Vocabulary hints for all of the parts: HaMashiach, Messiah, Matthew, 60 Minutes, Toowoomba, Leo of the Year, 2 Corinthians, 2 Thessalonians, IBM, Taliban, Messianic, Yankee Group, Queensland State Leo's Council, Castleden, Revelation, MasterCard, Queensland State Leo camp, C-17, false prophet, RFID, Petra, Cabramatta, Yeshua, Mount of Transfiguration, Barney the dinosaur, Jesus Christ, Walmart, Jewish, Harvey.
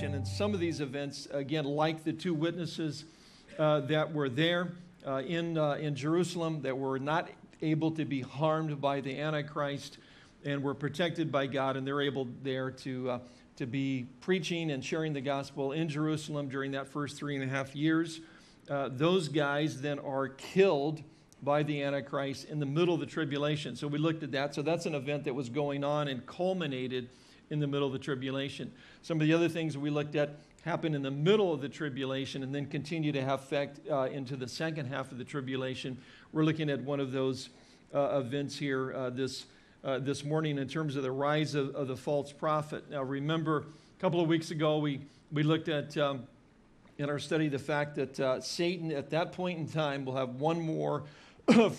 tribulation. And some of these events, again, like the two witnesses that were there in Jerusalem, that were not able to be harmed by the Antichrist and were protected by God, and they're able there to be preaching and sharing the gospel in Jerusalem during that first 3.5 years. Those guys then are killed by the Antichrist in the middle of the tribulation. So we looked at that. So that's an event that was going on and culminated in the middle of the tribulation. Some of the other things we looked at happened in the middle of the tribulation and then continue to have effect into the second half of the tribulation. We're looking at one of those events here this morning in terms of the rise of the false prophet. Now remember, a couple of weeks ago we looked at in our study the fact that Satan at that point in time will have one more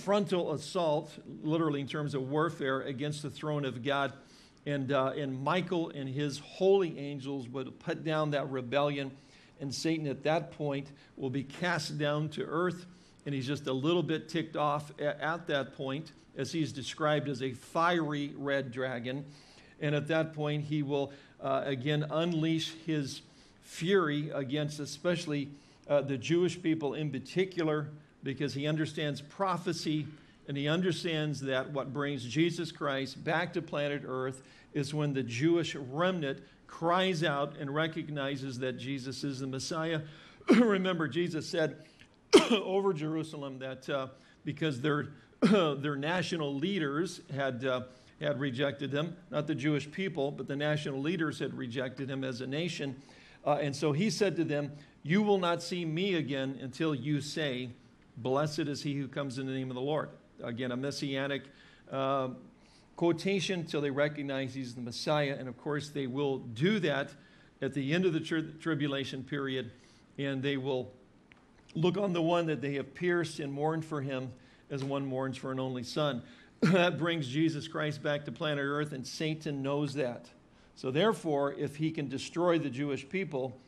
frontal assault, literally in terms of warfare, against the throne of God. And Michael and his holy angels would put down that rebellion, and Satan at that point will be cast down to earth, and he's just a little bit ticked off at that point, as he's described as a fiery red dragon. And at that point, he will again unleash his fury against especially the Jewish people in particular, because he understands prophecy. And he understands that what brings Jesus Christ back to planet Earth is when the Jewish remnant cries out and recognizes that Jesus is the Messiah. Remember, Jesus said over Jerusalem that because their national leaders had rejected him, not the Jewish people, but the national leaders had rejected him as a nation. And so he said to them, "You will not see me again until you say, 'Blessed is he who comes in the name of the Lord.'" Again, a Messianic quotation till they recognize he's the Messiah. And of course, they will do that at the end of the tribulation period. And they will look on the one that they have pierced and mourn for him as one mourns for an only son. That brings Jesus Christ back to planet Earth, and Satan knows that. So therefore, if he can destroy the Jewish people,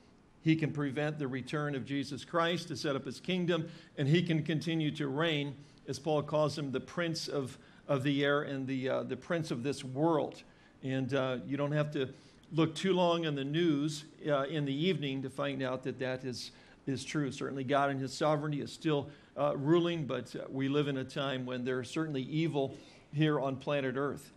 he can prevent the return of Jesus Christ to set up his kingdom, and he can continue to reign, as Paul calls him, the prince of the air and the prince of this world. And you don't have to look too long in the news in the evening to find out that that is true. Certainly God in his sovereignty is still ruling, but we live in a time when there's certainly evil here on planet Earth.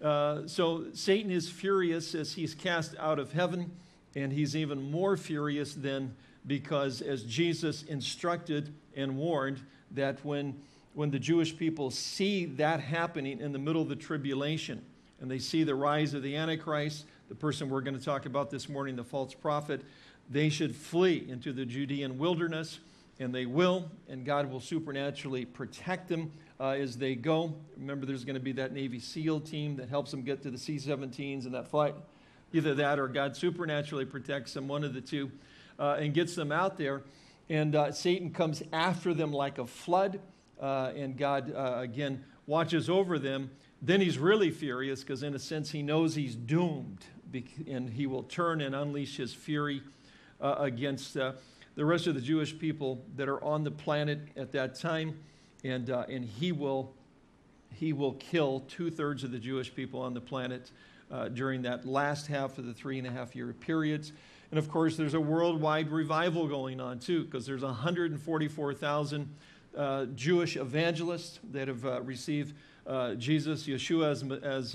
So Satan is furious as he's cast out of heaven. And he's even more furious then because, as Jesus instructed and warned, that when the Jewish people see that happening in the middle of the tribulation, and they see the rise of the Antichrist, the person we're going to talk about this morning, the false prophet, they should flee into the Judean wilderness, and they will, and God will supernaturally protect them as they go. Remember, there's going to be that Navy SEAL team that helps them get to the C-17s and that flight. Either that or God supernaturally protects them, one of the two, and gets them out there. And Satan comes after them like a flood, and God, again, watches over them. Then he's really furious because, in a sense, he knows he's doomed, and he will turn and unleash his fury against the rest of the Jewish people that are on the planet at that time, and he will kill two-thirds of the Jewish people on the planet during that last half of the 3.5 year periods. And of course, there's a worldwide revival going on too, because there's 144,000 Jewish evangelists that have received Jesus, Yeshua as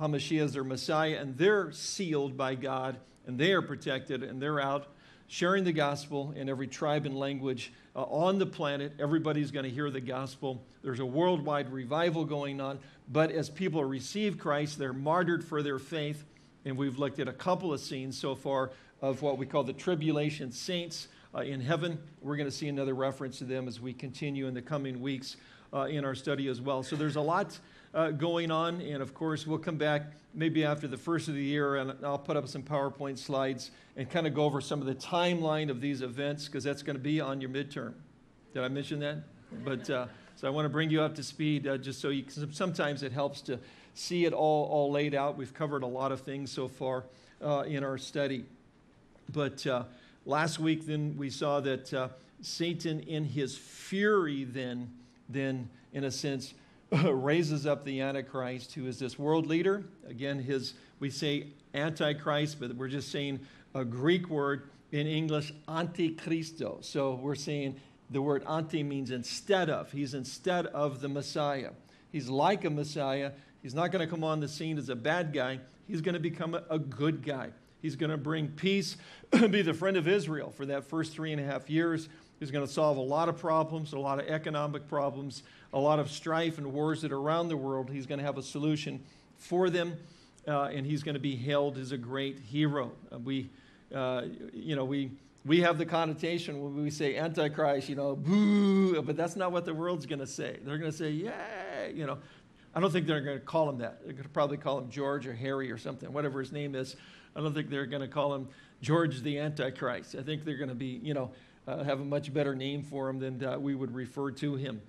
HaMashiach, as their Messiah, and they're sealed by God, and they are protected, and they're out sharing the gospel in every tribe and language on the planet. Everybody's going to hear the gospel. There's a worldwide revival going on. But as people receive Christ, they're martyred for their faith. And we've looked at a couple of scenes so far of what we call the tribulation saints in heaven. We're going to see another reference to them as we continue in the coming weeks in our study as well. So there's a lot going on. And of course, we'll come back maybe after the first of the year, and I'll put up some PowerPoint slides and kind of go over some of the timeline of these events, because that's going to be on your midterm. Did I mention that? But so I want to bring you up to speed just so you can, sometimes it helps to see it all laid out. We've covered a lot of things so far in our study. But last week then we saw that Satan in his fury then in a sense raises up the Antichrist, who is this world leader. Again, we say Antichrist, but we're just saying a Greek word, in English, Antichristo. So we're seeing the word anti means instead of. He's instead of the Messiah. He's like a Messiah. He's not going to come on the scene as a bad guy. He's going to become a good guy. He's going to bring peace, be the friend of Israel for that first 3.5 years. He's going to solve a lot of problems, a lot of economic problems, a lot of strife and wars that are around the world. He's going to have a solution for them, and he's going to be hailed as a great hero. We have the connotation when we say Antichrist, boo, but that's not what the world's going to say. They're going to say, yay, I don't think they're going to call him that. They're going to probably call him George or Harry or something, whatever his name is. I don't think they're going to call him George the Antichrist. I think they're going to be, have a much better name for him than we would refer to him.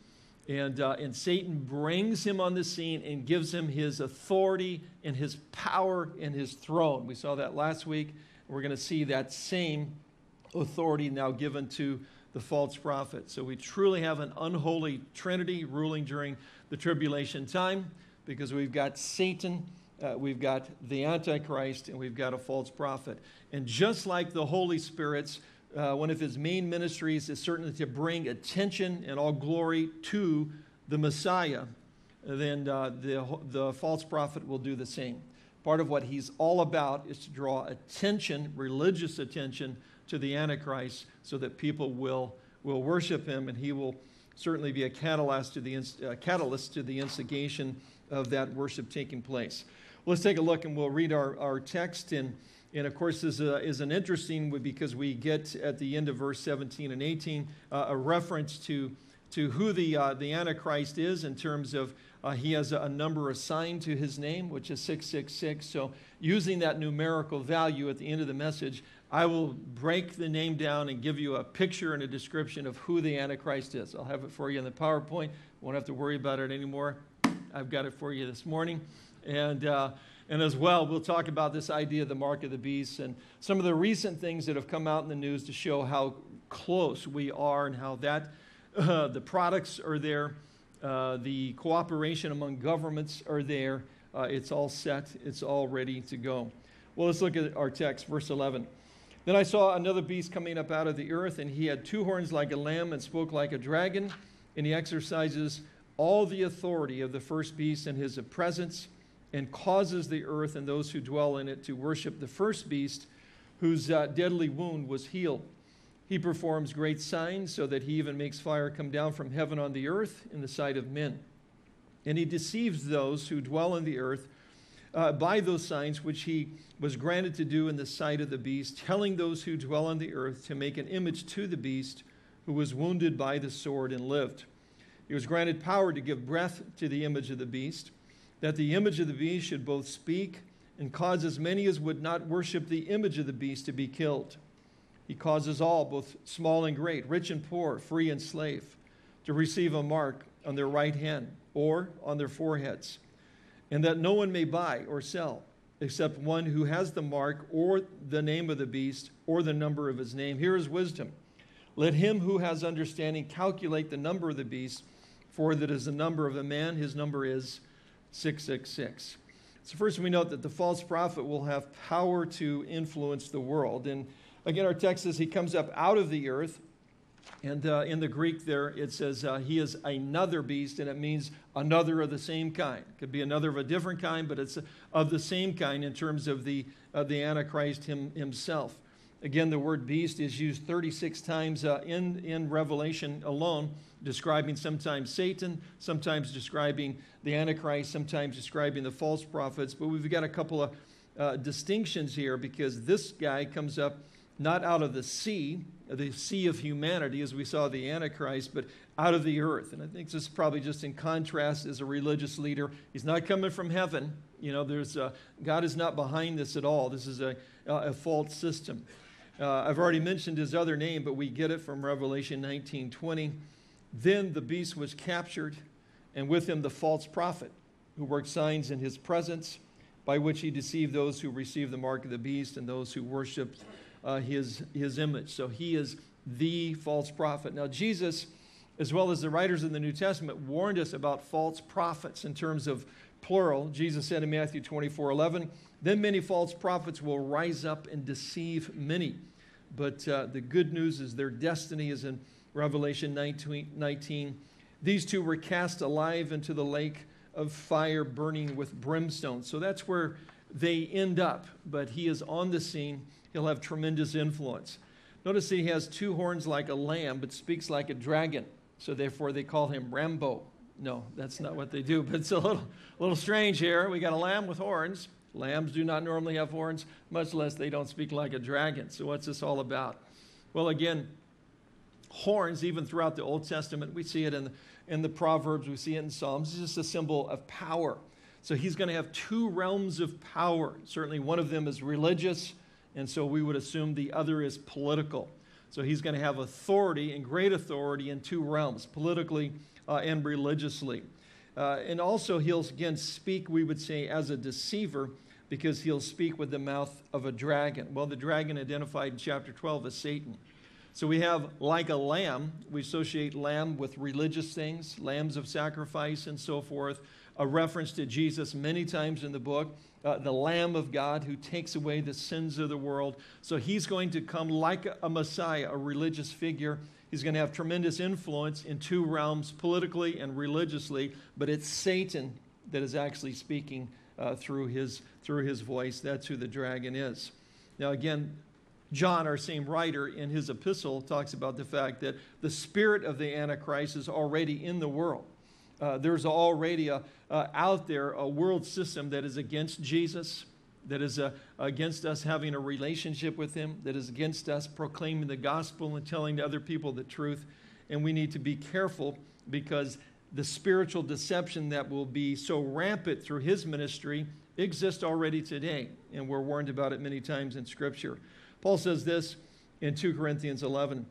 And Satan brings him on the scene and gives him his authority and his power and his throne. We saw that last week. We're going to see that same authority now given to the false prophet. So we truly have an unholy trinity ruling during the tribulation time, because we've got Satan, we've got the Antichrist, and we've got a false prophet. And just like the Holy Spirit's, one of his main ministries is certainly to bring attention and all glory to the Messiah, then the false prophet will do the same. Part of what he's all about is to draw attention, religious attention, to the Antichrist so that people will worship him, and he will certainly be a catalyst to the, instigation of that worship taking place. Well, let's take a look, and we'll read our text. And of course, this is an interesting one, because we get at the end of verse 17 and 18 a reference to who the Antichrist is in terms of he has a number assigned to his name, which is 666. So using that numerical value at the end of the message, I will break the name down and give you a picture and a description of who the Antichrist is. I'll have it for you in the PowerPoint. Won't have to worry about it anymore. I've got it for you this morning. And as well, we'll talk about this idea of the mark of the beast and some of the recent things that have come out in the news to show how close we are and how that the products are there. The cooperation among governments are there. It's all set. It's all ready to go. Well, let's look at our text, verse 11. Then I saw another beast coming up out of the earth, and he had two horns like a lamb and spoke like a dragon, and he exercises all the authority of the first beast and his presence, and causes the earth and those who dwell in it to worship the first beast, whose deadly wound was healed. He performs great signs, so that he even makes fire come down from heaven on the earth in the sight of men. And he deceives those who dwell on the earth by those signs which he was granted to do in the sight of the beast, telling those who dwell on the earth to make an image to the beast who was wounded by the sword and lived. He was granted power to give breath to the image of the beast, that the image of the beast should both speak and cause as many as would not worship the image of the beast to be killed. He causes all, both small and great, rich and poor, free and slave, to receive a mark on their right hand or on their foreheads, and that no one may buy or sell except one who has the mark or the name of the beast or the number of his name. Here is wisdom. Let him who has understanding calculate the number of the beast, for that is the number of a man. His number is 666. So first we note that the false prophet will have power to influence the world. And again, our text says he comes up out of the earth, and in the Greek there it says he is another beast, and it means another of the same kind. It could be another of a different kind, but it's of the same kind in terms of the Antichrist himself. Again, the word beast is used 36 times in Revelation alone, describing sometimes Satan, sometimes describing the Antichrist, sometimes describing the false prophets. But we've got a couple of distinctions here, because this guy comes up not out of the sea of humanity, as we saw the Antichrist, but out of the earth. And I think this is probably just in contrast as a religious leader. He's not coming from heaven. God is not behind this at all. This is a false system. I've already mentioned his other name, but we get it from Revelation 19:20. Then the beast was captured, and with him the false prophet, who worked signs in his presence, by which he deceived those who received the mark of the beast and those who worshipped his image. So he is the false prophet. Now Jesus, as well as the writers in the New Testament, warned us about false prophets in terms of plural. Jesus said in Matthew 24:11, Then many false prophets will rise up and deceive many. But the good news is their destiny is in Revelation 19. These two were cast alive into the lake of fire burning with brimstone. So that's where they end up. But he is on the scene. He'll have tremendous influence. Notice he has two horns like a lamb, but speaks like a dragon. So therefore they call him Rambo. No, that's not what they do. But it's a little strange here. We got a lamb with horns. Lambs do not normally have horns, much less they don't speak like a dragon. So what's this all about? Well, again, horns, even throughout the Old Testament, we see it in the Proverbs, we see it in Psalms. It's just a symbol of power. So he's going to have two realms of power. Certainly one of them is religious, and so we would assume the other is political. So he's going to have authority and great authority in two realms, politically and religiously. And also he'll, again, speak, we would say, as a deceiver, because he'll speak with the mouth of a dragon. Well, the dragon identified in chapter 12 as Satan. So we have, like a lamb, we associate lamb with religious things, lambs of sacrifice and so forth, a reference to Jesus many times in the book, the Lamb of God who takes away the sins of the world. So he's going to come like a Messiah, a religious figure. He's going to have tremendous influence in two realms, politically and religiously, but it's Satan that is actually speaking through his voice. That's who the dragon is. Now, again, John, our same writer, in his epistle talks about the fact that the spirit of the Antichrist is already in the world. There's already out there a world system that is against Jesus, that is against us having a relationship with him, that is against us proclaiming the gospel and telling other people the truth. And we need to be careful because the spiritual deception that will be so rampant through his ministry exists already today. And we're warned about it many times in Scripture. Paul says this in 2 Corinthians 11,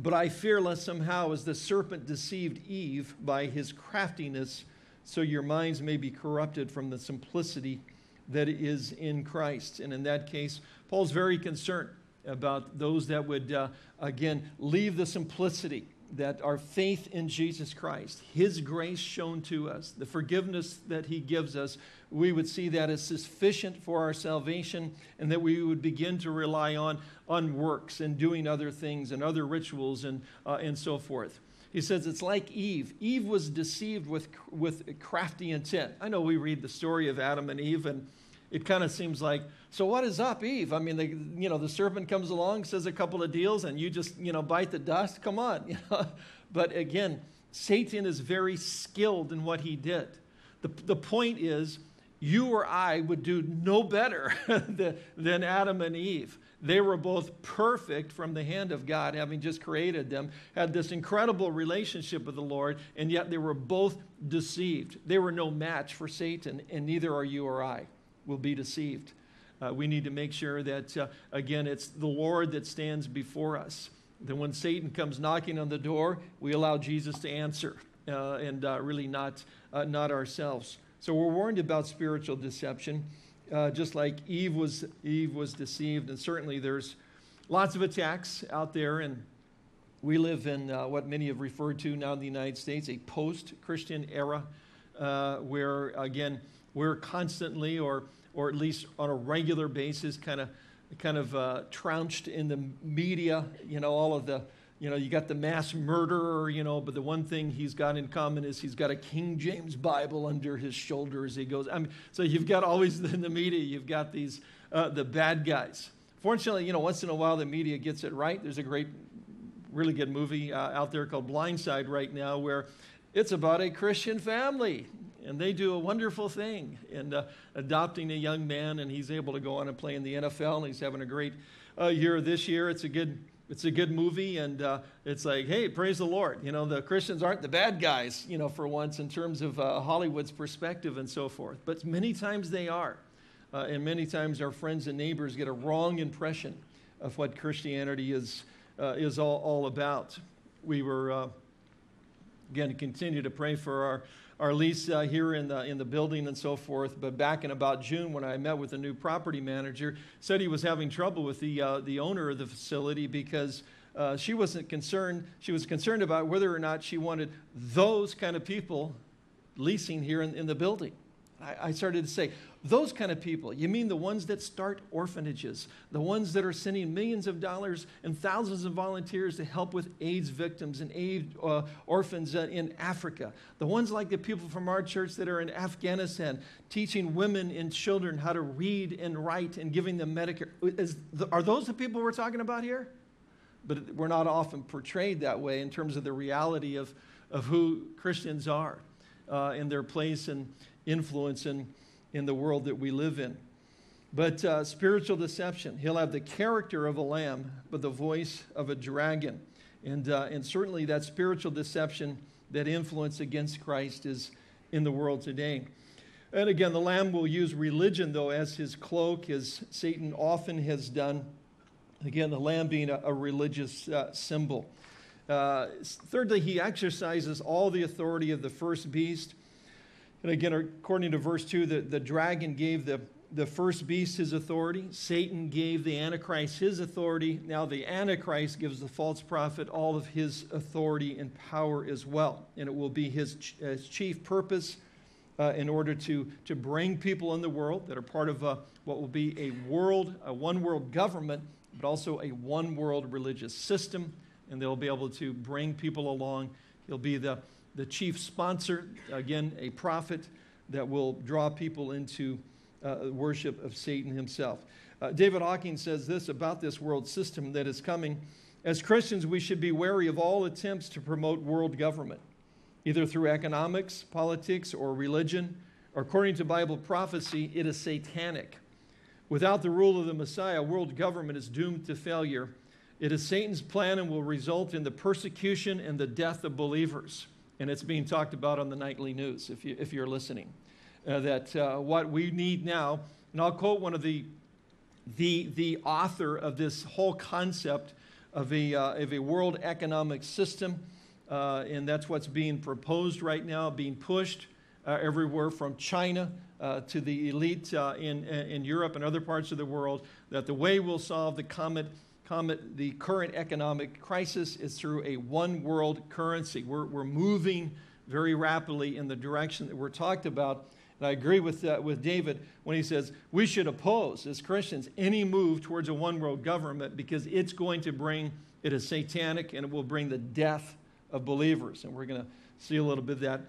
"But I fear lest somehow as the serpent deceived Eve by his craftiness, so your minds may be corrupted from the simplicity that is in Christ." And in that case, Paul's very concerned about those that would, again, leave the simplicity that our faith in Jesus Christ, his grace shown to us, the forgiveness that he gives us, we would see that as sufficient for our salvation and that we would begin to rely on works and doing other things and other rituals and so forth. He says it's like Eve. Eve was deceived with crafty intent. I know we read the story of Adam and Eve, and it kind of seems like, so what is up, Eve? I mean, the serpent comes along, says a couple of deals, and you just, bite the dust. Come on. But again, Satan is very skilled in what he did. The point is, you or I would do no better than Adam and Eve. They were both perfect from the hand of God, having just created them, had this incredible relationship with the Lord, and yet they were both deceived. They were no match for Satan, and neither are you or I. Will be deceived. We need to make sure that, again, it's the Lord that stands before us. That when Satan comes knocking on the door, we allow Jesus to answer and really not ourselves. So we're warned about spiritual deception, just like Eve was deceived. And certainly there's lots of attacks out there. And we live in what many have referred to now in the United States, a post-Christian era where, again, we're constantly, or at least on a regular basis, kind of trounced in the media. All of the, you got the mass murderer, but the one thing he's got in common is he's got a King James Bible under his shoulders. He goes, I mean, so you've got always in the media, you've got these, the bad guys. Fortunately, once in a while the media gets it right. There's a really good movie out there called Blindside right now where it's about a Christian family. And they do a wonderful thing in adopting a young man, and he's able to go on and play in the NFL, and he's having a great year this year. It's a good movie, and it's like, hey, praise the Lord. The Christians aren't the bad guys, for once in terms of Hollywood's perspective and so forth. But many times they are, and many times our friends and neighbors get a wrong impression of what Christianity is all about. We were, again, continue to pray for our lease here in the building and so forth. But back in about June, when I met with a new property manager, said he was having trouble with the owner of the facility because she wasn't concerned. She was concerned about whether or not she wanted those kind of people leasing here in the building. I started to say, those kind of people, you mean the ones that start orphanages, the ones that are sending millions of dollars and thousands of volunteers to help with AIDS victims and AIDS orphans in Africa, the ones like the people from our church that are in Afghanistan, teaching women and children how to read and write and giving them Medicare. Are those the people we're talking about here? But we're not often portrayed that way in terms of the reality of who Christians are and their place and influence in the world that we live in. But spiritual deception, he'll have the character of a lamb, but the voice of a dragon. And certainly that spiritual deception, that influence against Christ is in the world today. And again, the lamb will use religion, though, as his cloak, as Satan often has done. Again, the lamb being a religious symbol. Thirdly, he exercises all the authority of the first beast. And again, according to verse 2, the dragon gave the first beast his authority. Satan gave the Antichrist his authority. Now the Antichrist gives the false prophet all of his authority and power as well. And it will be his chief purpose in order to bring people in the world that are part of what will be a one-world government, but also a one-world religious system, and they'll be able to bring people along. He'll be the chief sponsor, again, a prophet that will draw people into worship of Satan himself. David Hawking says this about this world system that is coming. As Christians, we should be wary of all attempts to promote world government, either through economics, politics, or religion. According to Bible prophecy, it is satanic. Without the rule of the Messiah, world government is doomed to failure. It is Satan's plan and will result in the persecution and the death of believers. And it's being talked about on the nightly news, if you're listening. What we need now, and I'll quote one of the author of this whole concept of a world economic system, and that's what's being proposed right now, being pushed everywhere from China to the elite in Europe and other parts of the world, that the way we'll solve the current economic crisis is through a one-world currency. We're moving very rapidly in the direction that we're talked about. And I agree with David when he says we should oppose, as Christians, any move towards a one-world government, because it's going to bring, it is satanic, and it will bring the death of believers. And we're going to see a little bit of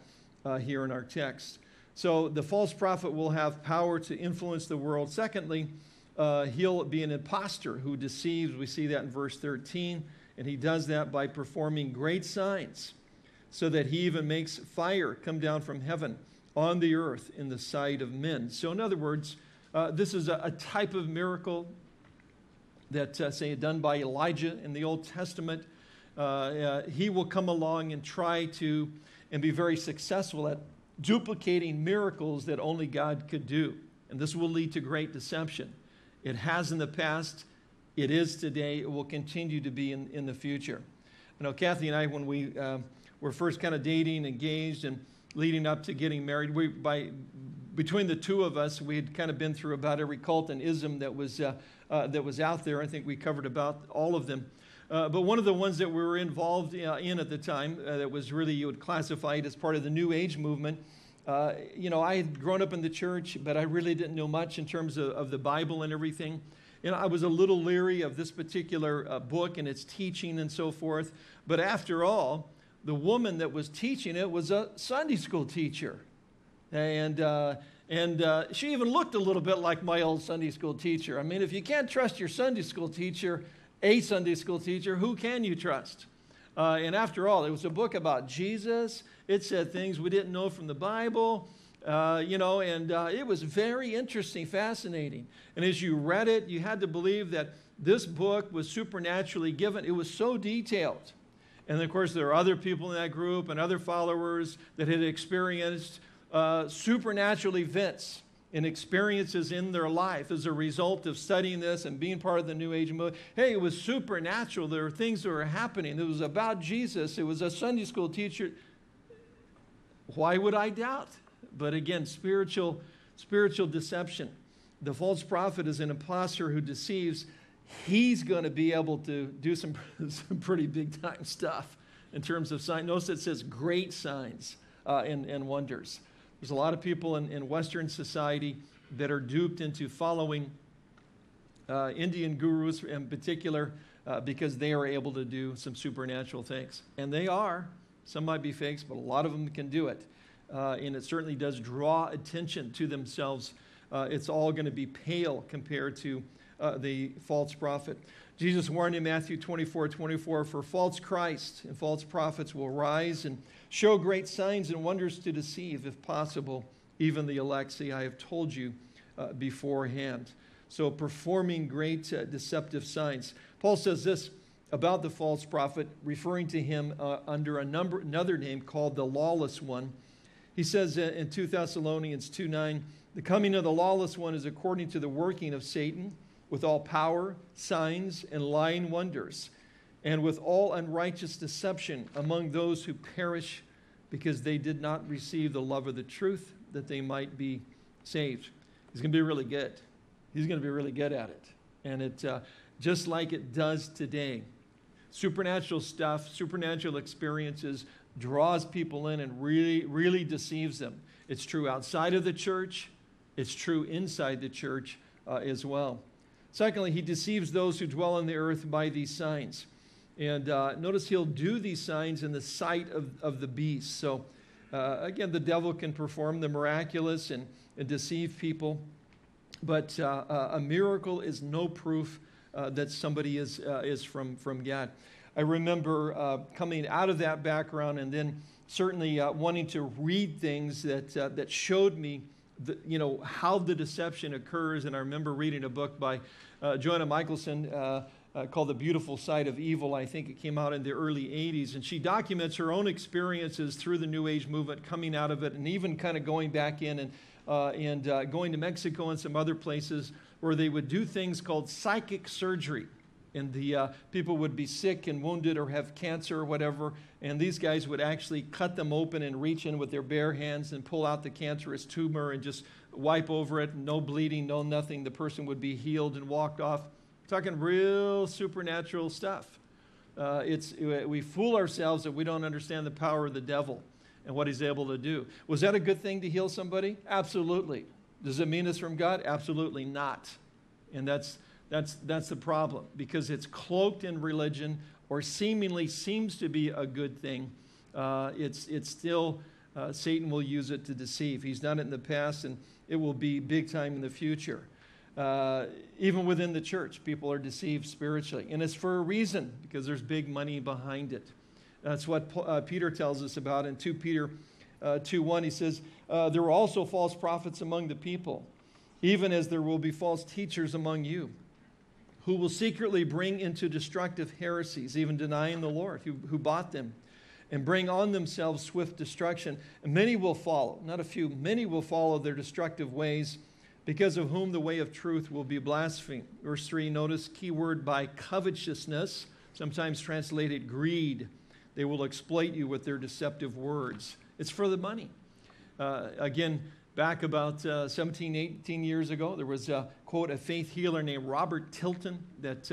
that here in our text. So the false prophet will have power to influence the world. Secondly, he'll be an imposter who deceives. We see that in verse 13. And he does that by performing great signs, so that he even makes fire come down from heaven on the earth in the sight of men. So in other words, this is a type of miracle that, say, done by Elijah in the Old Testament. He will come along and try to, and be very successful at, duplicating miracles that only God could do. And this will lead to great deception. It has in the past. It is today. It will continue to be in the future. You know, Kathy and I, when we were first kind of dating, engaged, and leading up to getting married, between the two of us, we had kind of been through about every cult and ism that was out there. I think we covered about all of them. But one of the ones that we were involved in at the time that was really, you would classify it as part of the New Age movement. You know, I had grown up in the church, but I really didn't know much in terms of the Bible and everything. And I was a little leery of this particular book and its teaching and so forth. But after all, the woman that was teaching it was a Sunday school teacher. And she even looked a little bit like my old Sunday school teacher. I mean, if you can't trust your Sunday school teacher, a Sunday school teacher, who can you trust? And after all, it was a book about Jesus. It said things we didn't know from the Bible, you know, and it was very interesting, fascinating. And as you read it, you had to believe that this book was supernaturally given. It was so detailed. And of course, there are other people in that group and other followers that had experienced supernatural events and experiences in their life as a result of studying this and being part of the New Age movement. Hey, it was supernatural. There were things that were happening. It was about Jesus. It was a Sunday school teacher. Why would I doubt? But again, spiritual deception. The false prophet is an imposter who deceives. He's going to be able to do some pretty big-time stuff in terms of signs. Notice it says great signs and wonders. There's a lot of people in Western society that are duped into following Indian gurus in particular because they are able to do some supernatural things. And they are. Some might be fakes, but a lot of them can do it. And it certainly does draw attention to themselves. It's all going to be pale compared to the false prophet. Jesus warned in Matthew 24:24, for false Christ and false prophets will rise and show great signs and wonders to deceive, if possible, even the elect. See, I have told you beforehand. So performing great deceptive signs. Paul says this about the false prophet, referring to him under another name called the lawless one. He says in 2 Thessalonians 2:9, the coming of the lawless one is according to the working of Satan, with all power, signs, and lying wonders, and with all unrighteous deception among those who perish because they did not receive the love of the truth that they might be saved. He's going to be really good. He's going to be really good at it. And it, just like it does today, supernatural stuff, supernatural experiences draws people in and really, really deceives them. It's true outside of the church. It's true inside the church as well. Secondly, he deceives those who dwell on the earth by these signs. And notice he'll do these signs in the sight of the beast. So again, the devil can perform the miraculous and deceive people. But a miracle is no proof that somebody is from God. I remember coming out of that background and then certainly wanting to read things that, that showed me how the deception occurs. And I remember reading a book by Joanna Michelson called The Beautiful Side of Evil. I think it came out in the early 80s. And she documents her own experiences through the New Age movement, coming out of it, and even kind of going back in and going to Mexico and some other places where they would do things called psychic surgery. And the people would be sick and wounded or have cancer or whatever, and these guys would actually cut them open and reach in with their bare hands and pull out the cancerous tumor and just wipe over it, no bleeding, no nothing. The person would be healed and walked off. I'm talking real supernatural stuff. We fool ourselves that we don't understand the power of the devil and what he's able to do. Was that a good thing to heal somebody? Absolutely. Does it mean it's from God? Absolutely not. And that's the problem, because it's cloaked in religion or seemingly seems to be a good thing. It's still, Satan will use it to deceive. He's done it in the past, and it will be big time in the future. Even within the church, people are deceived spiritually. And it's for a reason, because there's big money behind it. That's what Peter tells us about in 2 Peter 2:1. He says, there were also false prophets among the people, even as there will be false teachers among you, who will secretly bring into destructive heresies, even denying the Lord who bought them, and bring on themselves swift destruction. And many will follow, not a few, many will follow their destructive ways, because of whom the way of truth will be blasphemed. Verse 3, notice key word, by covetousness, sometimes translated greed. They will exploit you with their deceptive words. It's for the money. Again, back about 17, 18 years ago, there was a, quote, a faith healer named Robert Tilton that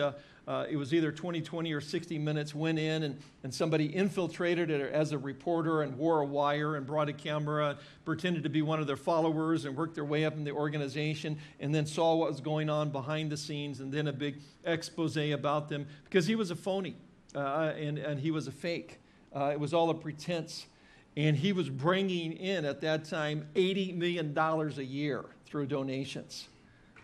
it was either 20/20 or 60 Minutes went in and somebody infiltrated it as a reporter and wore a wire and brought a camera, pretended to be one of their followers and worked their way up in the organization, and then saw what was going on behind the scenes, and then a big expose about them, because he was a phony and he was a fake. It was all a pretense. And he was bringing in, at that time, $80 million a year through donations.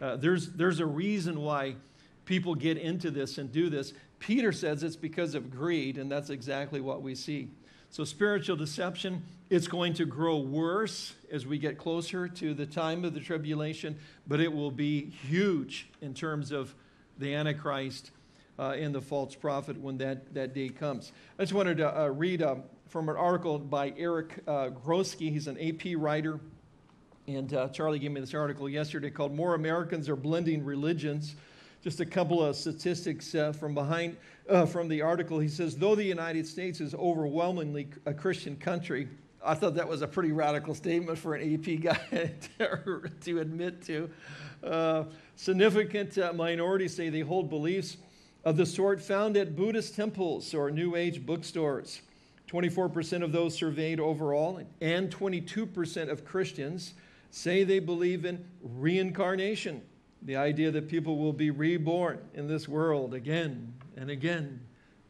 There's a reason why people get into this and do this. Peter says it's because of greed, and that's exactly what we see. So spiritual deception, it's going to grow worse as we get closer to the time of the tribulation, but it will be huge in terms of the Antichrist and the false prophet when that day comes. I just wanted to read from an article by Eric Grosky. He's an AP writer. And Charlie gave me this article yesterday called More Americans Are Blending Religions. Just a couple of statistics from the article. He says, though the United States is overwhelmingly a Christian country, I thought that was a pretty radical statement for an AP guy to admit to. Significant minorities say they hold beliefs of the sort found at Buddhist temples or New Age bookstores. 24% of those surveyed overall and 22% of Christians say they believe in reincarnation, the idea that people will be reborn in this world again and again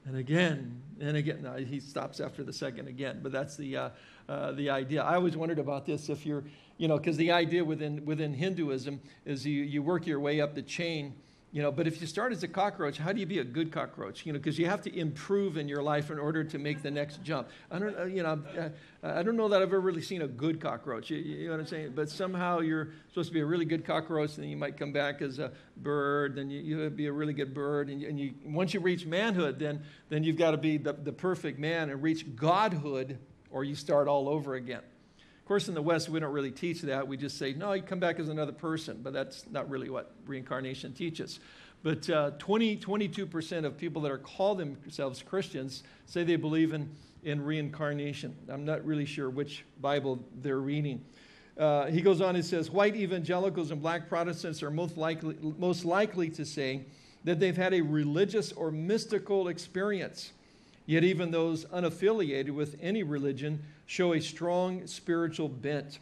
and again and again. Now, he stops after the second again, but that's the idea. I always wondered about this if you're, you know, because the idea within Hinduism is you work your way up the chain. You know, but if you start as a cockroach, how do you be a good cockroach? You know, because you have to improve in your life in order to make the next jump. I don't know that I've ever really seen a good cockroach. You know what I'm saying? But somehow you're supposed to be a really good cockroach, and then you might come back as a bird. Then you be a really good bird, and once you reach manhood, then you've got to be the perfect man and reach godhood, or you start all over again. Of course, in the West, we don't really teach that. We just say, no, you come back as another person, but that's not really what reincarnation teaches. But 22% of people that call themselves Christians say they believe in reincarnation. I'm not really sure which Bible they're reading. He goes on and says, white evangelicals and black Protestants are most likely to say that they've had a religious or mystical experience. Yet even those unaffiliated with any religion show a strong spiritual bent.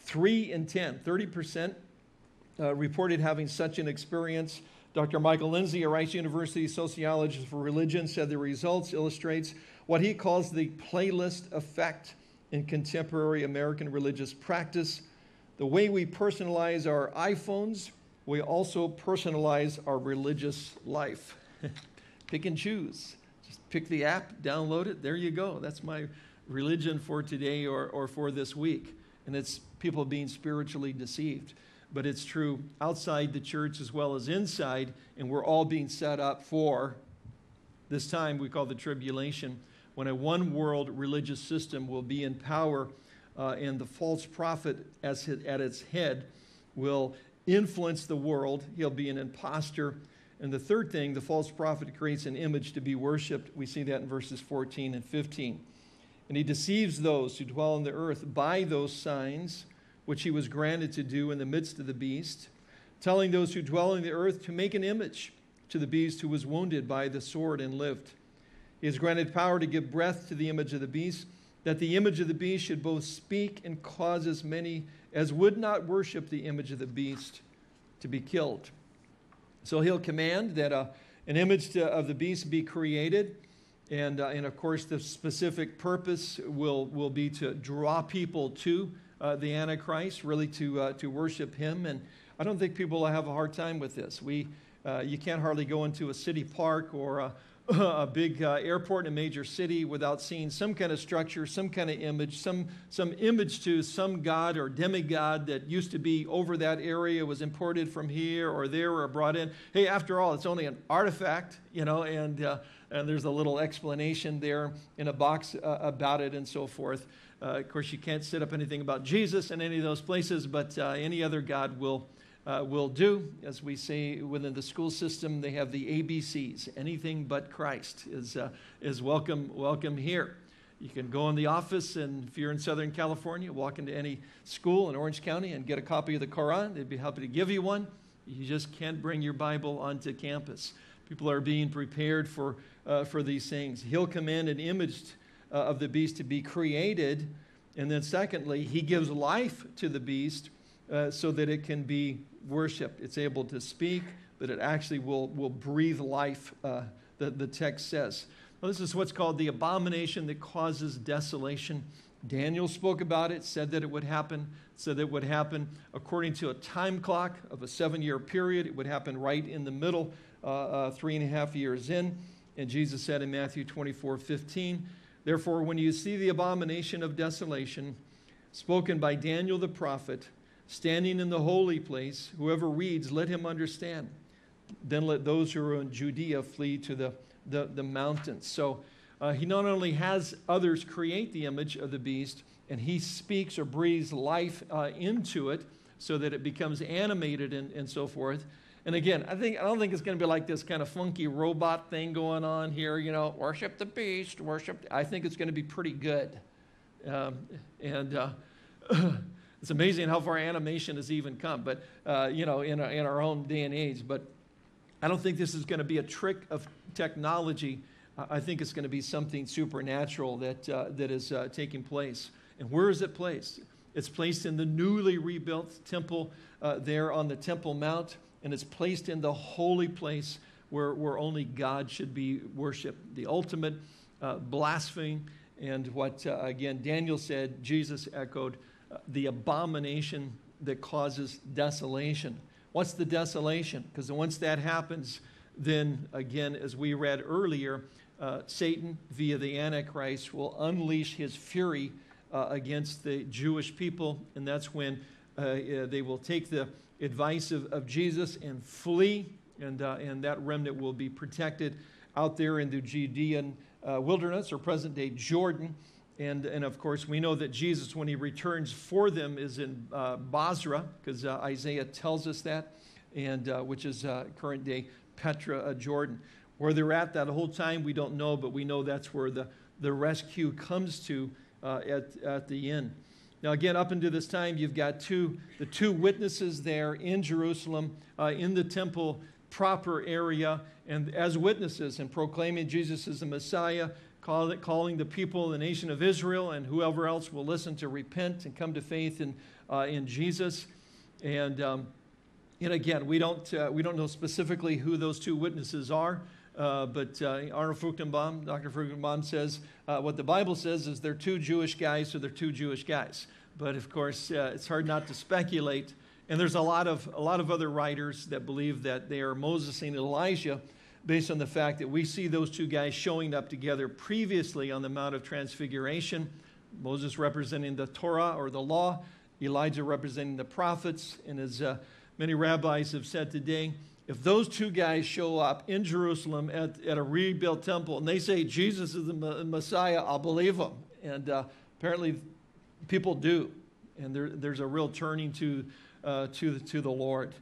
3 in 10, 30% reported having such an experience. Dr. Michael Lindsay, a Rice University sociologist for religion, said the results illustrates what he calls the playlist effect in contemporary American religious practice. The way we personalize our iPhones, we also personalize our religious life. Pick and choose. Pick the app, download it, there you go. That's my religion for today or for this week. And it's people being spiritually deceived. But it's true outside the church as well as inside, and we're all being set up for this time we call the tribulation, when a one-world religious system will be in power, and the false prophet at its head will influence the world. He'll be an imposter. And the third thing, the false prophet creates an image to be worshipped. We see that in verses 14 and 15. And he deceives those who dwell on the earth by those signs, which he was granted to do in the midst of the beast, telling those who dwell on the earth to make an image to the beast who was wounded by the sword and lived. He is granted power to give breath to the image of the beast, that the image of the beast should both speak and cause as many as would not worship the image of the beast to be killed. So he'll command that an image of the beast be created. And of course, the specific purpose will be to draw people to the Antichrist, really to worship him. And I don't think people will have a hard time with this. You can't hardly go into a city park or a big airport in a major city without seeing some kind of structure, some kind of image, some image to some god or demigod that used to be over that area, was imported from here or there or brought in. Hey, after all, it's only an artifact, you know, and there's a little explanation there in a box about it and so forth. Of course, you can't set up anything about Jesus in any of those places, but any other god will do. As we say within the school system, they have the ABCs. Anything but Christ is welcome here. You can go in the office, and if you're in Southern California, walk into any school in Orange County and get a copy of the Quran. They'd be happy to give you one. You just can't bring your Bible onto campus. People are being prepared for these things. He'll command an image of the beast to be created, and then secondly, he gives life to the beast so that it can be worshipped. It's able to speak, but it actually will breathe life, the text says. Now, this is what's called the abomination that causes desolation. Daniel spoke about it, said that it would happen, said that it would happen according to a time clock of a 7-year period. It would happen right in the middle, 3.5 years in. And Jesus said in Matthew 24:15, therefore, when you see the abomination of desolation spoken by Daniel the prophet, standing in the holy place, whoever reads, let him understand. Then let those who are in Judea flee to the mountains. So he not only has others create the image of the beast, and he speaks or breathes life into it so that it becomes animated and so forth. And again, I don't think it's going to be like this kind of funky robot thing going on here, you know, worship the beast, worship. I think it's going to be pretty good. It's amazing how far animation has even come, but you know, in our own day and age. But I don't think this is going to be a trick of technology I think it's going to be something supernatural that, that is taking place. And where is it placed? It's placed in the newly rebuilt temple there on the Temple Mount, and it's placed in the holy place where only God should be worshipped. The ultimate blasphemy, and what, again, Daniel said, Jesus echoed, the abomination that causes desolation. What's the desolation? Because once that happens, then, again, as we read earlier, Satan, via the Antichrist, will unleash his fury against the Jewish people, and that's when they will take the advice of Jesus and flee, and that remnant will be protected out there in the Judean wilderness, or present-day Jordan. And of course, we know that Jesus, when he returns for them, is in Basra, because Isaiah tells us that, and which is current-day Petra, Jordan. Where they're at that whole time, we don't know, but we know that's where the rescue comes to at the end. Now again, up into this time, you've got the two witnesses there in Jerusalem, in the temple proper area, and as witnesses, and proclaiming Jesus as the Messiah, calling the people, the nation of Israel, and whoever else will listen to repent and come to faith in Jesus. And again, we don't know specifically who those two witnesses are. But Arnold Fruchtenbaum, Dr. Fruchtenbaum says, what the Bible says is they're two Jewish guys, so they're two Jewish guys. But of course, it's hard not to speculate. And there's a lot of other writers that believe that they are Moses and Elijah, based on the fact that we see those two guys showing up together previously on the Mount of Transfiguration. Moses representing the Torah or the law, Elijah representing the prophets. And as many rabbis have said today, if those two guys show up in Jerusalem at a rebuilt temple and they say Jesus is the Messiah, I'll believe them. And apparently people do. And there's a real turning to the Lord.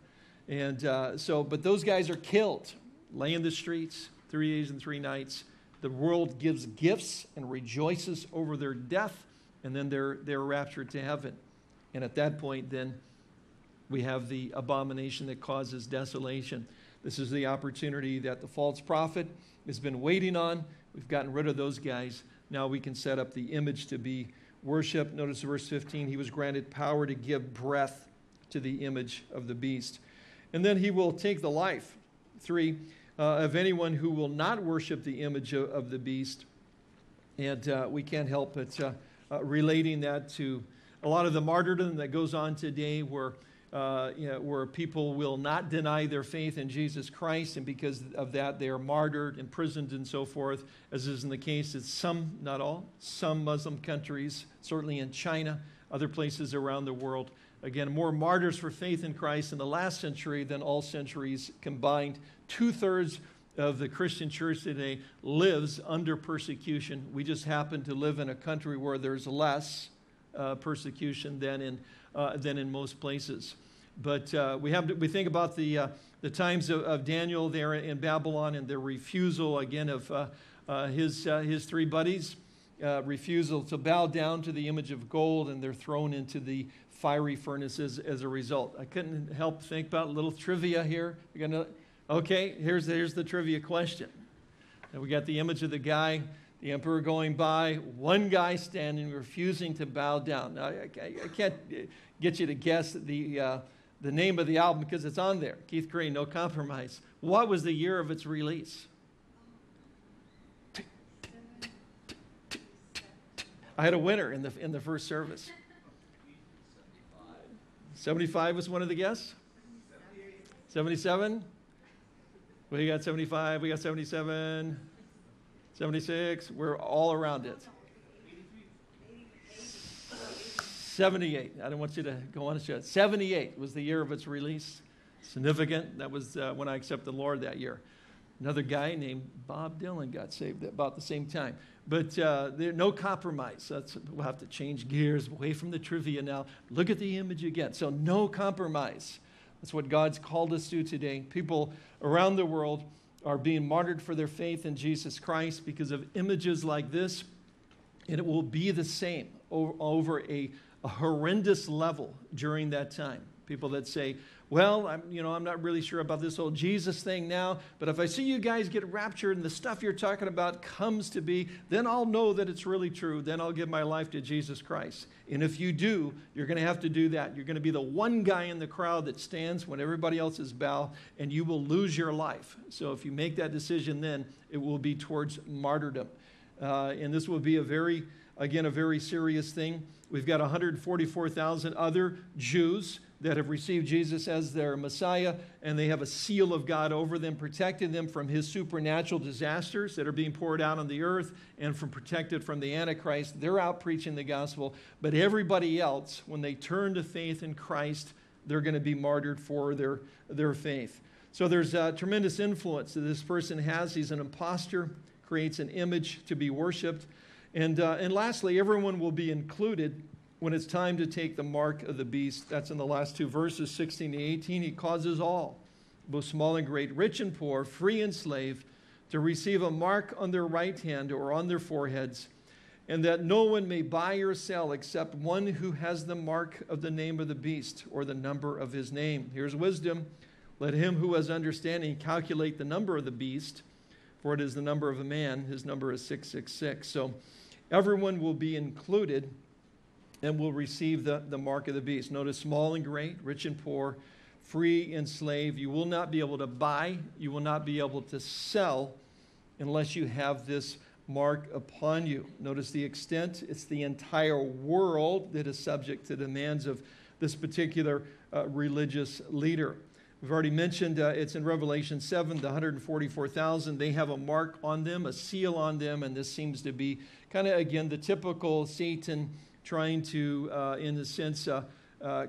And but those guys are killed, lay in the streets, 3 days and 3 nights. The world gives gifts and rejoices over their death, and then they're raptured to heaven. And at that point, then, we have the abomination that causes desolation. This is the opportunity that the false prophet has been waiting on. We've gotten rid of those guys. Now we can set up the image to be worshipped. Notice verse 15, he was granted power to give breath to the image of the beast. And then he will take the life, 3, of anyone who will not worship the image of the beast. And we can't help but relating that to a lot of the martyrdom that goes on today, where people will not deny their faith in Jesus Christ, and because of that they are martyred, imprisoned, and so forth, as is in the case in some, not all, some Muslim countries, certainly in China, other places around the world. Again, more martyrs for faith in Christ in the last century than all centuries combined. 2/3 of the Christian church today lives under persecution. We just happen to live in a country where there's less persecution than in most places. But we think about the times of Daniel there in Babylon, and the refusal again of his 3 buddies, refusal to bow down to the image of gold, and they're thrown into the fiery furnaces as a result. I couldn't help think about a little trivia here. Okay, here's the trivia question. And we got the image of the guy, the emperor going by, one guy standing, refusing to bow down. Now, I can't get you to guess the name of the album because it's on there. Keith Green, No Compromise. What was the year of its release? I had a winner in the first service. 75 was one of the guests? 77? We got 75, we got 77. 76, we're all around it. 78, I don't want you to go on and show it. 78 was the year of its release. Significant, that was when I accepted the Lord that year. Another guy named Bob Dylan got saved at about the same time. But No Compromise, we'll have to change gears away from the trivia now. Look at the image again, so no compromise. That's what God's called us to today. People around the world are being martyred for their faith in Jesus Christ because of images like this, and it will be the same over a horrendous level during that time. People that say, well, I'm not really sure about this whole Jesus thing now, but if I see you guys get raptured and the stuff you're talking about comes to be, then I'll know that it's really true. Then I'll give my life to Jesus Christ. And if you do, you're going to have to do that. You're going to be the one guy in the crowd that stands when everybody else is bowed, and you will lose your life. So if you make that decision then, it will be towards martyrdom. And this will be a very, again, a very serious thing. We've got 144,000 other Jews that have received Jesus as their Messiah, and they have a seal of God over them, protecting them from his supernatural disasters that are being poured out on the earth and from protected from the Antichrist. They're out preaching the gospel, but everybody else, when they turn to faith in Christ, they're going to be martyred for their faith. So there's a tremendous influence that this person has. He's an imposter, creates an image to be worshipped. And lastly, everyone will be included when it's time to take the mark of the beast. That's in the last two verses, 16 to 18. He causes all, both small and great, rich and poor, free and slave, to receive a mark on their right hand or on their foreheads, and that no one may buy or sell except one who has the mark of the name of the beast or the number of his name. Here's wisdom. Let him who has understanding calculate the number of the beast, for it is the number of a man. His number is 666. So everyone will be included and will receive the mark of the beast. Notice small and great, rich and poor, free and slave. You will not be able to buy. You will not be able to sell unless you have this mark upon you. Notice the extent. It's the entire world that is subject to demands of this particular religious leader. We've already mentioned it's in Revelation 7, the 144,000. They have a mark on them, a seal on them, and this seems to be kind of, again, the typical Satan trying to, in a sense,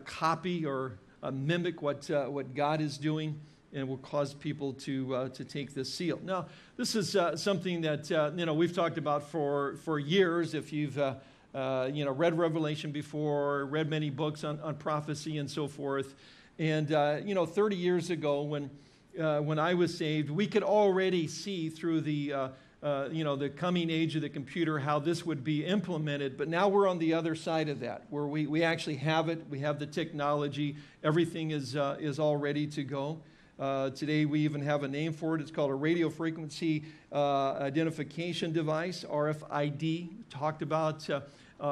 copy or mimic what God is doing, and will cause people to take this seal. Now, this is something that we've talked about for years. If you've read Revelation before, read many books on prophecy and so forth, and 30 years ago when I was saved, we could already see through the the coming age of the computer, how this would be implemented. But now we're on the other side of that, where we actually have it. We have the technology. Everything is all ready to go. Today we even have a name for it. It's called a radio frequency identification device, RFID, talked about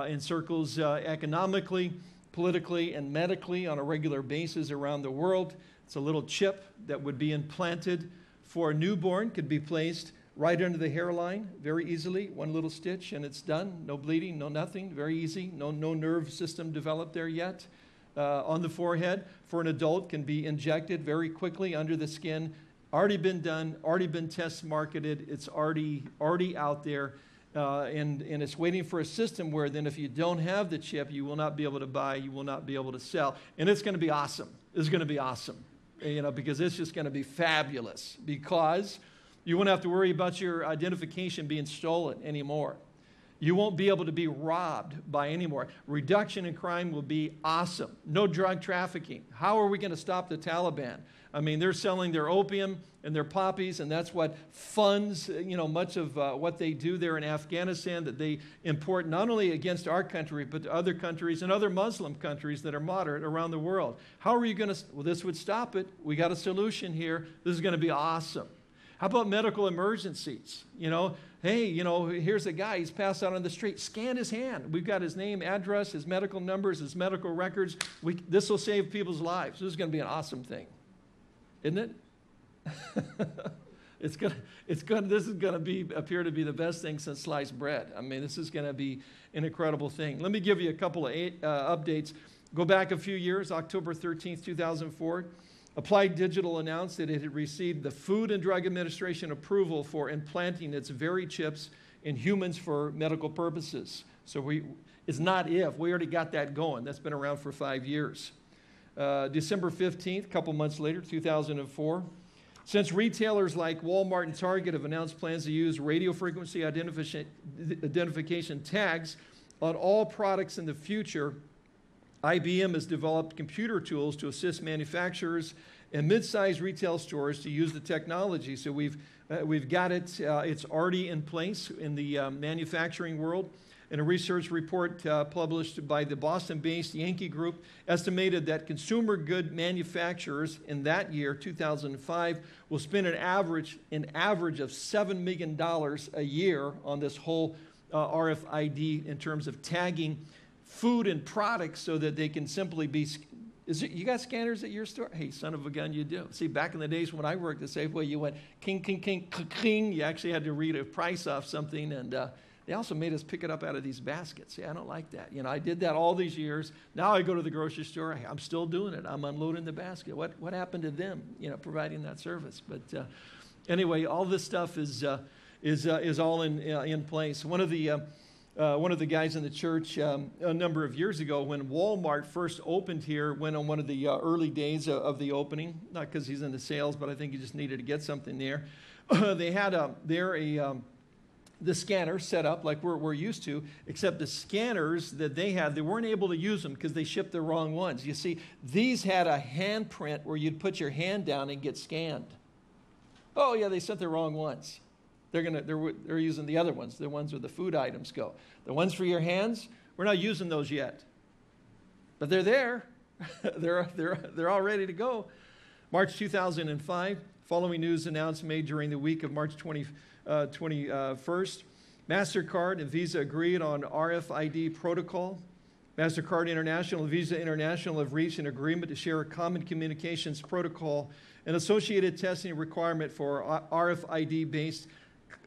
in circles economically, politically, and medically on a regular basis around the world. It's a little chip that would be implanted for a newborn, could be placed right under the hairline, very easily, one little stitch and it's done. No bleeding, no nothing, very easy. No nerve system developed there yet. On the forehead, for an adult, can be injected very quickly under the skin. Already been done, already been test marketed, it's already out there. And it's waiting for a system where then if you don't have the chip, you will not be able to buy, you will not be able to sell. And it's gonna be awesome. It's gonna be awesome, because it's just gonna be fabulous, because you won't have to worry about your identification being stolen anymore. You won't be able to be robbed by anymore. Reduction in crime will be awesome. No drug trafficking. How are we going to stop the Taliban? I mean, they're selling their opium and their poppies, and that's what funds, much of what they do there in Afghanistan, that they import not only against our country, but to other countries and other Muslim countries that are moderate around the world. How are you going to? Well, this would stop it. We got a solution here. This is going to be awesome. How about medical emergencies? Here's a guy, he's passed out on the street. Scan his hand. We've got his name, address, his medical numbers, his medical records. This will save people's lives. This is going to be an awesome thing, isn't it? This is going to appear to be the best thing since sliced bread. I mean, this is going to be an incredible thing. Let me give you a couple of updates. Go back a few years, October 13th, 2004. Applied Digital announced that it had received the Food and Drug Administration approval for implanting its very chips in humans for medical purposes. So it's not if. We already got that going. That's been around for 5 years. December 15th, a couple months later, 2004. Since retailers like Walmart and Target have announced plans to use radio frequency identification tags on all products in the future, IBM has developed computer tools to assist manufacturers and mid-sized retail stores to use the technology. So we've got it. It's already in place in the manufacturing world. In a research report published by the Boston-based Yankee Group, estimated that consumer good manufacturers in that year, 2005, will spend an average of $7 million a year on this whole RFID in terms of tagging food and products so that they can simply be... you got scanners at your store? Hey, son of a gun, you do. See, back in the days when I worked at Safeway, you went king. You actually had to read a price off something, and they also made us pick it up out of these baskets. See, I don't like that. You know, I did that all these years. Now I go to the grocery store. I'm still doing it. I'm unloading the basket. What happened to them? You know, providing that service. But anyway, all this stuff is all in place. One of the guys in the church a number of years ago when Walmart first opened here went on one of the early days of the opening, not because he's into sales, but I think he just needed to get something there. They had the scanner set up like we're used to, except the scanners that they had, they weren't able to use them because they shipped the wrong ones. You see, these had a handprint where you'd put your hand down and get scanned. Oh, yeah, they sent the wrong ones. They're using the other ones, the ones where the food items go. The ones for your hands, we're not using those yet. But they're there. they're all ready to go. March 2005, following news announcement made during the week of March 21st. MasterCard and Visa agreed on RFID protocol. MasterCard International and Visa International have reached an agreement to share a common communications protocol and associated testing requirement for RFID-based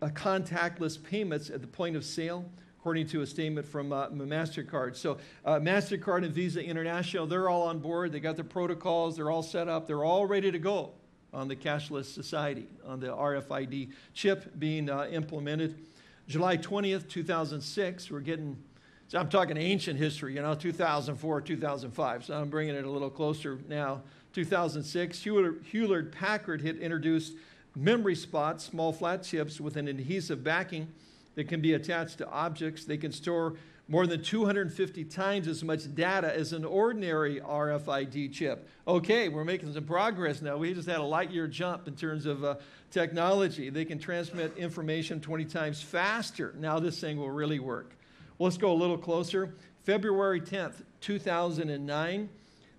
contactless payments at the point of sale, according to a statement from MasterCard. So MasterCard and Visa International, they're all on board. They got their protocols. They're all set up. They're all ready to go on the cashless society, on the RFID chip being implemented. July 20th, 2006, so I'm talking ancient history, you know, 2004, 2005. So I'm bringing it a little closer now. 2006, Hewlett-Packard had introduced memory spots, small flat chips with an adhesive backing that can be attached to objects. They can store more than 250 times as much data as an ordinary RFID chip. Okay, we're making some progress now. We just had a light-year jump in terms of technology. They can transmit information 20 times faster. Now this thing will really work. Well, let's go a little closer. February 10th, 2009,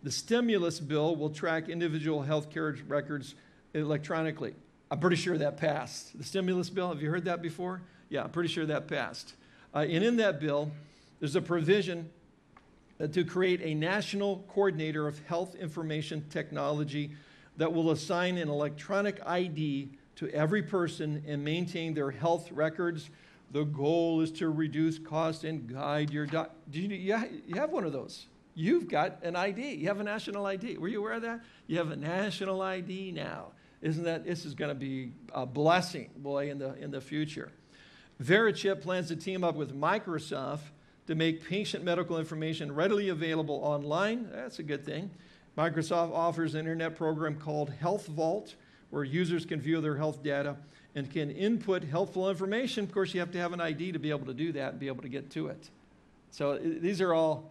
the stimulus bill will track individual health care records electronically. I'm pretty sure that passed. The stimulus bill, have you heard that before? Yeah, I'm pretty sure that passed. And in that bill, there's a provision to create a national coordinator of health information technology that will assign an electronic ID to every person and maintain their health records. The goal is to reduce cost and guide your doctor. You have one of those. You've got an ID. You have a national ID. Were you aware of that? You have a national ID now. Isn't that, this is going to be a blessing, boy, in the future. VeriChip plans to team up with Microsoft to make patient medical information readily available online. That's a good thing. Microsoft offers an internet program called Health Vault, where users can view their health data and can input helpful information. Of course, you have to have an ID to be able to do that and be able to get to it. So these are all,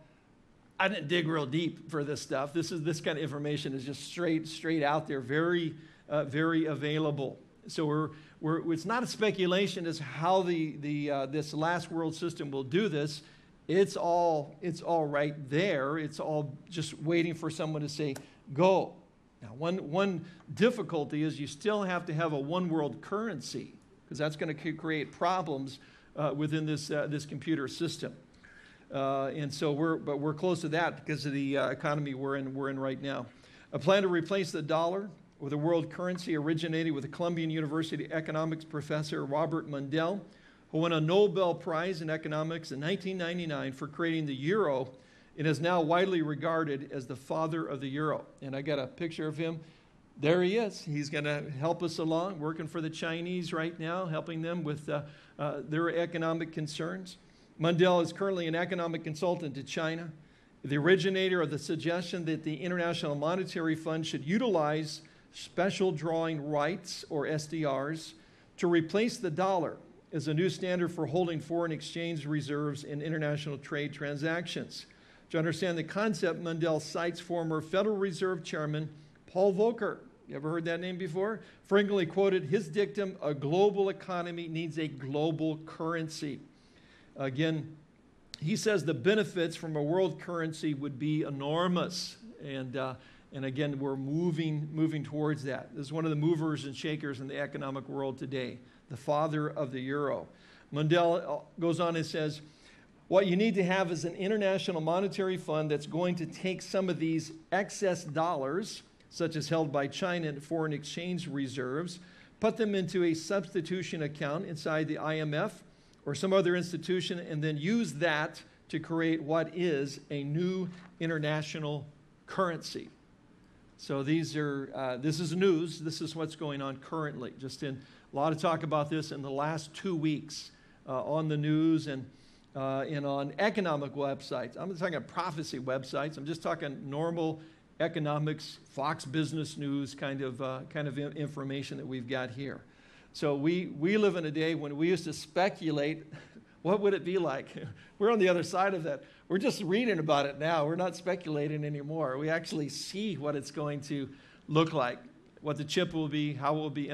I didn't dig real deep for this stuff. This kind of information is just straight out there, very available. So it's not a speculation as how this last world system will do this. It's all right there. It's all just waiting for someone to say, go. Now, one difficulty is you still have to have a one-world currency because that's going to create problems within this computer system. And so we're close to that because of the economy we're in right now. A plan to replace the dollar with a world currency originated with a Columbian University economics professor, Robert Mundell, who won a Nobel Prize in economics in 1999 for creating the euro. It is now widely regarded as the father of the euro. And I got a picture of him. There he is. He's going to help us along, working for the Chinese right now, helping them with their economic concerns. Mundell is currently an economic consultant to China, the originator of the suggestion that the International Monetary Fund should utilize special drawing rights, or SDRs, to replace the dollar as a new standard for holding foreign exchange reserves in international trade transactions. To understand the concept, Mundell cites former Federal Reserve Chairman Paul Volcker. You ever heard that name before? Frequently quoted his dictum, a global economy needs a global currency. Again, he says the benefits from a world currency would be enormous. And again, we're moving towards that. This is one of the movers and shakers in the economic world today, the father of the euro. Mundell goes on and says, what you need to have is an international monetary fund that's going to take some of these excess dollars, such as held by China in foreign exchange reserves, put them into a substitution account inside the IMF or some other institution, and then use that to create what is a new international currency. So these are, this is news. This is what's going on currently. Just in a lot of talk about this in the last 2 weeks on the news and on economic websites. I'm not talking about prophecy websites. I'm just talking normal economics, Fox Business News kind of information that we've got here. So we live in a day when we used to speculate, what would it be like? We're on the other side of that. We're just reading about it now. We're not speculating anymore. We actually see what it's going to look like, what the chip will be, how it will be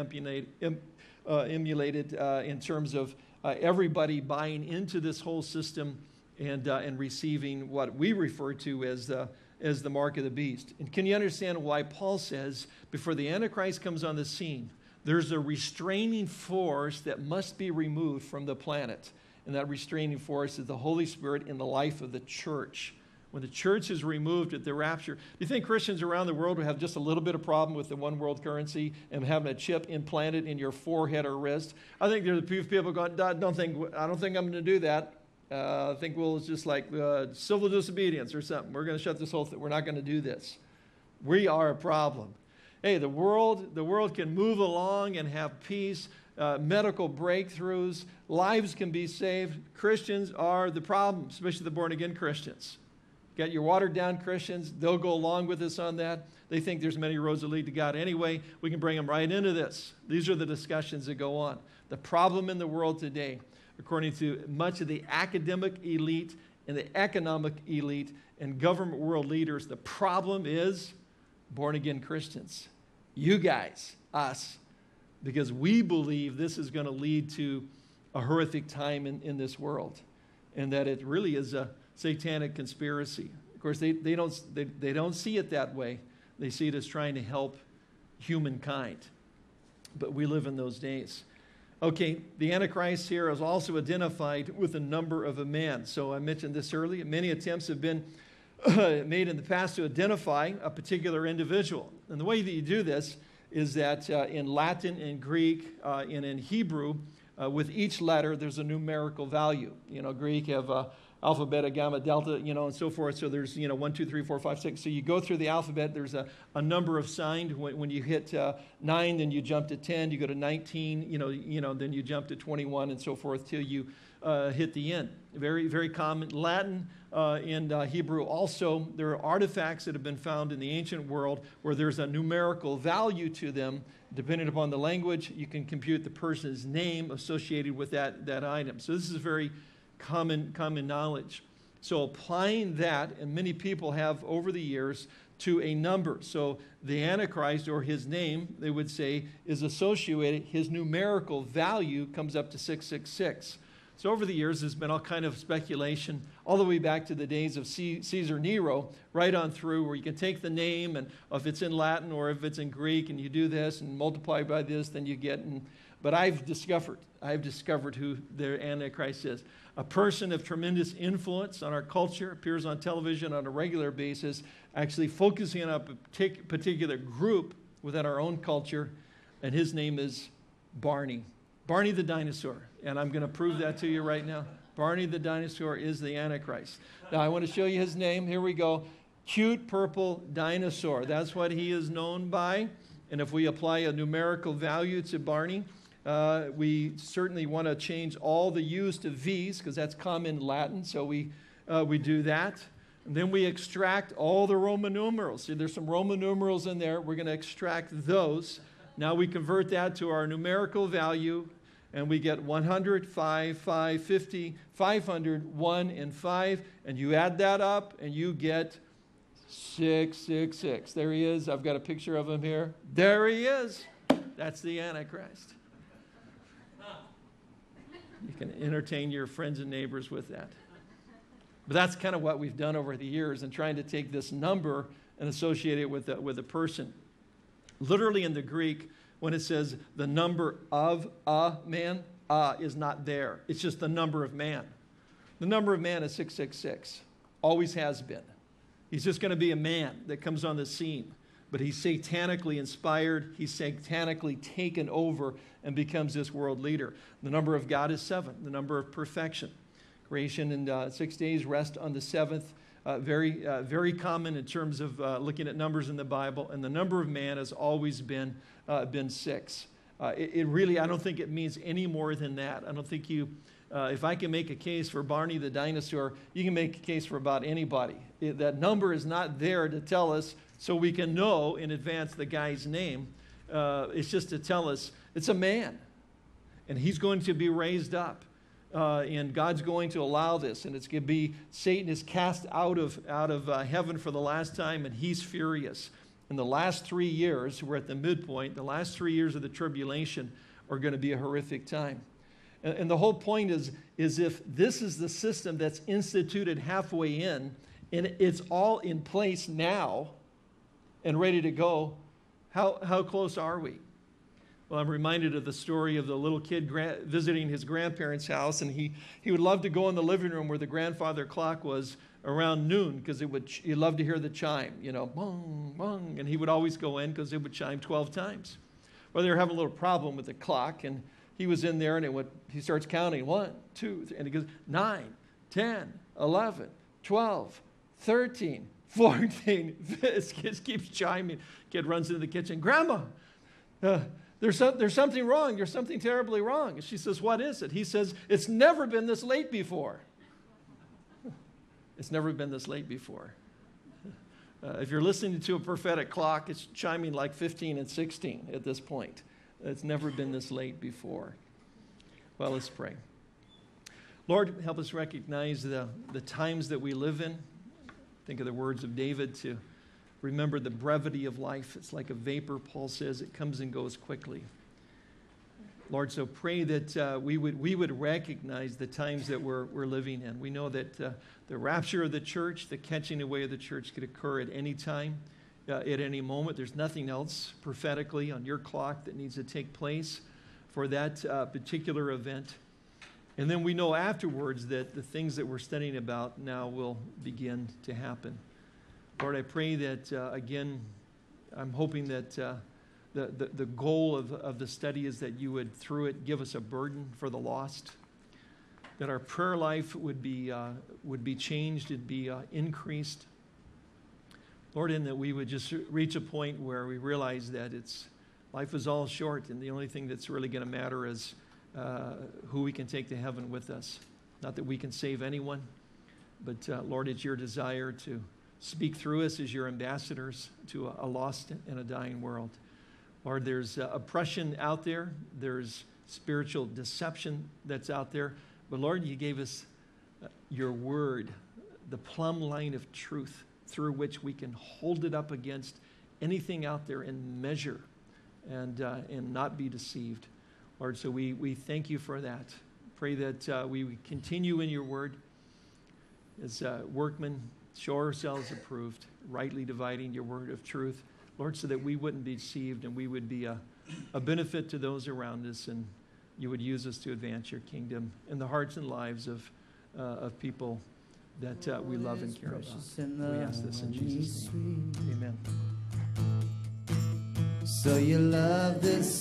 emulated in terms of everybody buying into this whole system and receiving what we refer to as the mark of the beast. And can you understand why Paul says before the Antichrist comes on the scene, there's a restraining force that must be removed from the planet. And that restraining force is the Holy Spirit in the life of the church. When the church is removed at the rapture, do you think Christians around the world would have just a little bit of problem with the one world currency and having a chip implanted in your forehead or wrist? I think there's a few people going, I don't think I'm going to do that. I think we'll just like civil disobedience or something. We're going to shut this whole thing. We're not going to do this. We are a problem. Hey, the world can move along and have peace, medical breakthroughs, lives can be saved. Christians are the problem, especially the born-again Christians. Got your watered-down Christians, they'll go along with us on that. They think there's many roads that lead to God anyway. We can bring them right into this. These are the discussions that go on. The problem in the world today, according to much of the academic elite and the economic elite and government world leaders, the problem is born-again Christians. You guys, us, because we believe this is going to lead to a horrific time in this world, and that it really is a satanic conspiracy. Of course, they don't see it that way. They see it as trying to help humankind. But we live in those days. Okay, the Antichrist here is also identified with the number of a man. So I mentioned this earlier. Many attempts have been made in the past to identify a particular individual. And the way that you do this is that in Latin and Greek and in Hebrew, with each letter, there's a numerical value. You know, Greek have alpha, beta, gamma, delta, you know, and so forth. So there's, you know, 1, 2, 3, 4, 5, 6. So you go through the alphabet. There's a number assigned. When you hit 9, then you jump to 10. You go to 19, you know, then you jump to 21 and so forth till you hit the end. Very, very common. Latin and Hebrew also, there are artifacts that have been found in the ancient world where there's a numerical value to them. Depending upon the language, you can compute the person's name associated with that item. So this is very common knowledge. So applying that, and many people have over the years, to a number. So the Antichrist, or his name, they would say, is associated, his numerical value comes up to 666. So over the years, there's been all kind of speculation, all the way back to the days of Caesar Nero, right on through, where you can take the name, and if it's in Latin or if it's in Greek, and you do this and multiply by this, then you get. But I've discovered who the Antichrist is. A person of tremendous influence on our culture, appears on television on a regular basis, actually focusing on a particular group within our own culture, and his name is Barney. Barney the dinosaur, and I'm going to prove that to you right now. Barney the dinosaur is the Antichrist. Now, I want to show you his name. Here we go. Cute purple dinosaur. That's what he is known by. And if we apply a numerical value to Barney, we certainly want to change all the U's to V's, because that's common Latin, so we do that. And then we extract all the Roman numerals. See, there's some Roman numerals in there. We're going to extract those. Now we convert that to our numerical value, and we get 100, 5, 5, 50, 500, 1, and 5. And you add that up, and you get 666. There he is. I've got a picture of him here. There he is. That's the Antichrist. You can entertain your friends and neighbors with that. But that's kind of what we've done over the years, and trying to take this number and associate it with a person. Literally in the Greek, when it says the number of a man, is not there. It's just the number of man. The number of man is 666. Always has been. He's just going to be a man that comes on the scene. But he's satanically inspired. He's satanically taken over and becomes this world leader. The number of God is 7, the number of perfection. Creation in 6 days, rest on the 7th. Very common in terms of looking at numbers in the Bible. And the number of man has always been 6. It really, I don't think it means any more than that. I don't think you, if I can make a case for Barney the dinosaur, you can make a case for about anybody. That number is not there to tell us so we can know in advance the guy's name. It's just to tell us it's a man, and he's going to be raised up, and God's going to allow this, and it's going to be Satan is cast out of heaven for the last time, and he's furious. And the last 3 years, we're at the midpoint, the last 3 years of the tribulation are going to be a horrific time. And the whole point is if this is the system that's instituted halfway in, and it's all in place now and ready to go, how close are we? Well, I'm reminded of the story of the little kid visiting his grandparents' house, and he would love to go in the living room where the grandfather clock was around noon, because he loved to hear the chime, you know, bong, bong, and he would always go in because it would chime 12 times. Well, they were having a little problem with the clock, and he was in there, and he starts counting, 1, 2, 3, and he goes, 9, 10, 11, 12, 13, 14, it just keeps chiming. Kid runs into the kitchen, Grandma, there's something wrong, there's something terribly wrong. And she says, what is it? He says, it's never been this late before. It's never been this late before. If you're listening to a prophetic clock, it's chiming like 15 and 16 at this point. It's never been this late before. Well, let's pray. Lord, help us recognize the times that we live in. Think of the words of David to remember the brevity of life. It's like a vapor, Paul says. It comes and goes quickly. Lord, so pray that we would recognize the times that we're living in. We know that the rapture of the church, the catching away of the church, could occur at any time, at any moment. There's nothing else prophetically on your clock that needs to take place for that particular event. And then we know afterwards that the things that we're studying about now will begin to happen. Lord, I pray that, again, I'm hoping that The goal of the study is that you would, through it, give us a burden for the lost, that our prayer life would be changed, it'd be increased, Lord, and that we would just reach a point where we realize that life is all short, and the only thing that's really going to matter is who we can take to heaven with us. Not that we can save anyone, but Lord, it's your desire to speak through us as your ambassadors to a lost and a dying world. Lord, there's oppression out there. There's spiritual deception that's out there. But Lord, you gave us your word, the plumb line of truth through which we can hold it up against anything out there and measure and not be deceived. Lord, so we thank you for that. Pray that we continue in your word as workmen, show ourselves approved, rightly dividing your word of truth. Lord, so that we wouldn't be deceived and we would be a benefit to those around us, and you would use us to advance your kingdom in the hearts and lives of people that we love and care about. We ask this in Jesus' name. Amen. So you love this.